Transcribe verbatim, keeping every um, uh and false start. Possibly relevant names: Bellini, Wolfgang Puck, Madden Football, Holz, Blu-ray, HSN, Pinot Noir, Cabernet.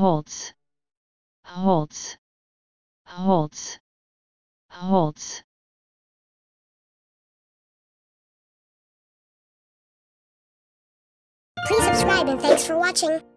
Holz, Holz, Holz, Holz. Please subscribe and thanks for watching.